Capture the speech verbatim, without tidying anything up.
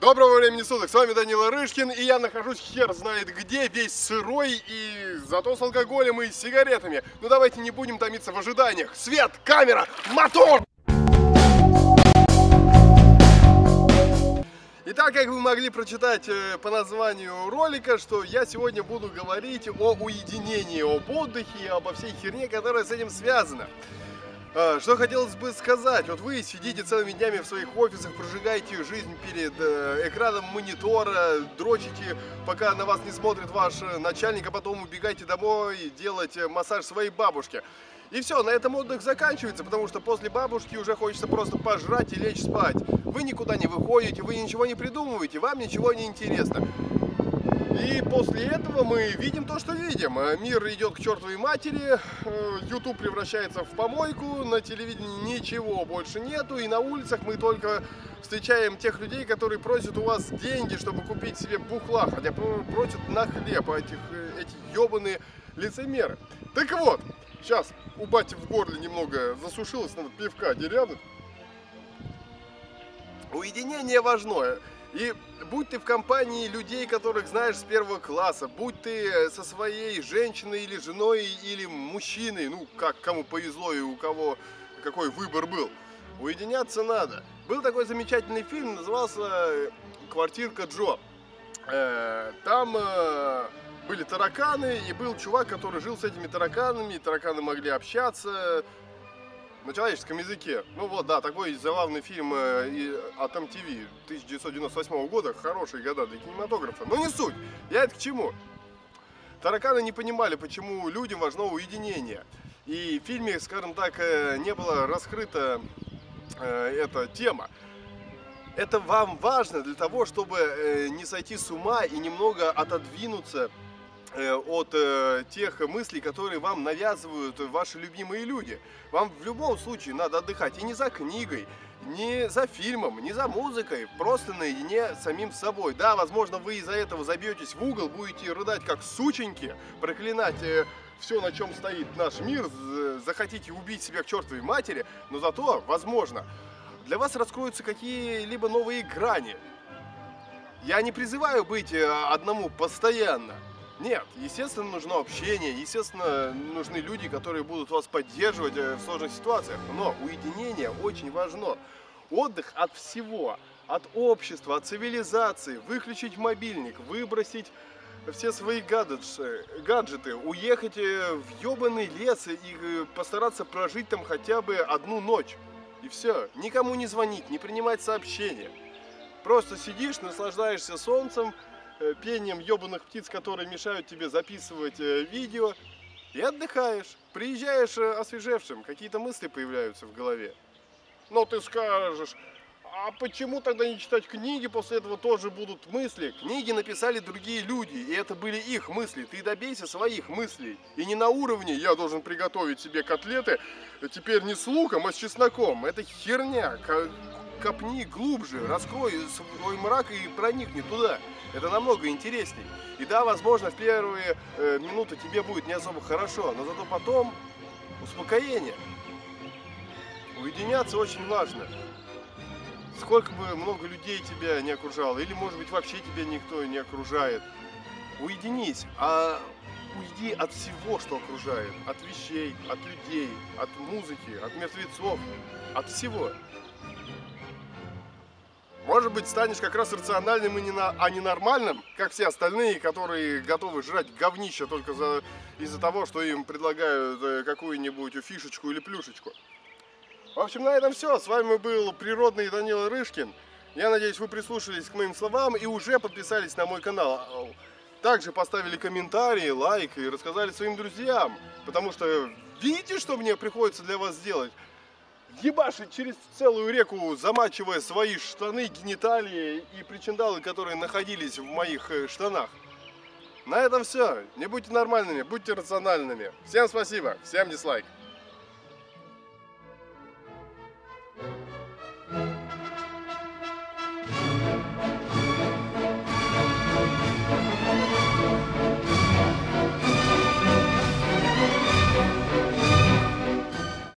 Доброго времени суток, с вами Данила Рыжкин, и я нахожусь хер знает где, весь сырой и зато с алкоголем и сигаретами. Но давайте не будем томиться в ожиданиях. Свет, камера, мотор! Итак, как вы могли прочитать по названию ролика, что я сегодня буду говорить о уединении, об отдыхе и обо всей херне, которая с этим связана. Что хотелось бы сказать, вот вы сидите целыми днями в своих офисах, прожигаете жизнь перед экраном монитора, дрочите, пока на вас не смотрит ваш начальник, а потом убегаете домой делать массаж своей бабушке. И все, на этом отдых заканчивается, потому что после бабушки уже хочется просто пожрать и лечь спать. Вы никуда не выходите, вы ничего не придумываете, вам ничего не интересно. И после этого мы видим то, что видим. Мир идет к чертовой матери, YouTube превращается в помойку, на телевидении ничего больше нету, и на улицах мы только встречаем тех людей, которые просят у вас деньги, чтобы купить себе бухла, хотя просят на хлеб этих, эти ебаные лицемеры. Так вот, сейчас у бати в горле немного засушилось, надо пивка деревянных. Уединение важное. И будь ты в компании людей, которых знаешь с первого класса, будь ты со своей женщиной или женой, или мужчиной, ну, как кому повезло и у кого какой выбор был, уединяться надо. Был такой замечательный фильм, назывался «Квартирка Джо». Там были тараканы, и был чувак, который жил с этими тараканами, и тараканы могли общаться на человеческом языке. Ну вот, да, такой забавный фильм от эм ти ви тысяча девятьсот девяносто восьмого года, хорошие года для кинематографа, но не суть, я это к чему. Тараканы не понимали, почему людям важно уединение, и в фильме, скажем так, не была раскрыта эта тема. Это вам важно для того, чтобы не сойти с ума и немного отодвинуться от тех мыслей, которые вам навязывают ваши любимые люди. Вам в любом случае надо отдыхать, и не за книгой, не за фильмом, не за музыкой, просто наедине с самим собой. Да, возможно, вы из-за этого забьетесь в угол, будете рыдать как сученьки, проклинать все, на чем стоит наш мир, захотите убить себя к чертовой матери, но зато, возможно, для вас раскроются какие-либо новые грани. Я не призываю быть одному постоянно. Нет, естественно, нужно общение, естественно, нужны люди, которые будут вас поддерживать в сложных ситуациях, но уединение очень важно. Отдых от всего, от общества, от цивилизации, выключить мобильник, выбросить все свои гаджеты, гаджеты уехать в ёбаный лес и постараться прожить там хотя бы одну ночь. И все, никому не звонить, не принимать сообщения. Просто сидишь, наслаждаешься солнцем, пением ёбаных птиц, которые мешают тебе записывать видео, и отдыхаешь, приезжаешь освежевшим, какие-то мысли появляются в голове. Но ты скажешь, а почему тогда не читать книги, после этого тоже будут мысли? Книги написали другие люди, и это были их мысли, ты добейся своих мыслей. И не на уровне «я должен приготовить себе котлеты, теперь не с луком, а с чесноком». Это херня. Копни глубже, раскрой свой мрак и проникни туда. Это намного интересней. И да, возможно, в первые э, минуты тебе будет не особо хорошо, но зато потом успокоение. Уединяться очень важно. Сколько бы много людей тебя не окружало, или, может быть, вообще тебя никто не окружает, уединись, а уйди от всего, что окружает. От вещей, от людей, от музыки, от мертвецов, от всего. Может быть, станешь как раз рациональным, и не на... а не нормальным, как все остальные, которые готовы жрать говнище только за... из-за того, что им предлагают какую-нибудь фишечку или плюшечку. В общем, на этом все. С вами был природный Данила Рыжкин. Я надеюсь, вы прислушались к моим словам и уже подписались на мой канал. Также поставили комментарии, лайк и рассказали своим друзьям. Потому что видите, что мне приходится для вас сделать? Ебашить через целую реку, замачивая свои штаны, гениталии и причиндалы, которые находились в моих штанах. На этом все. Не будьте нормальными, будьте рациональными. Всем спасибо, всем дизлайк.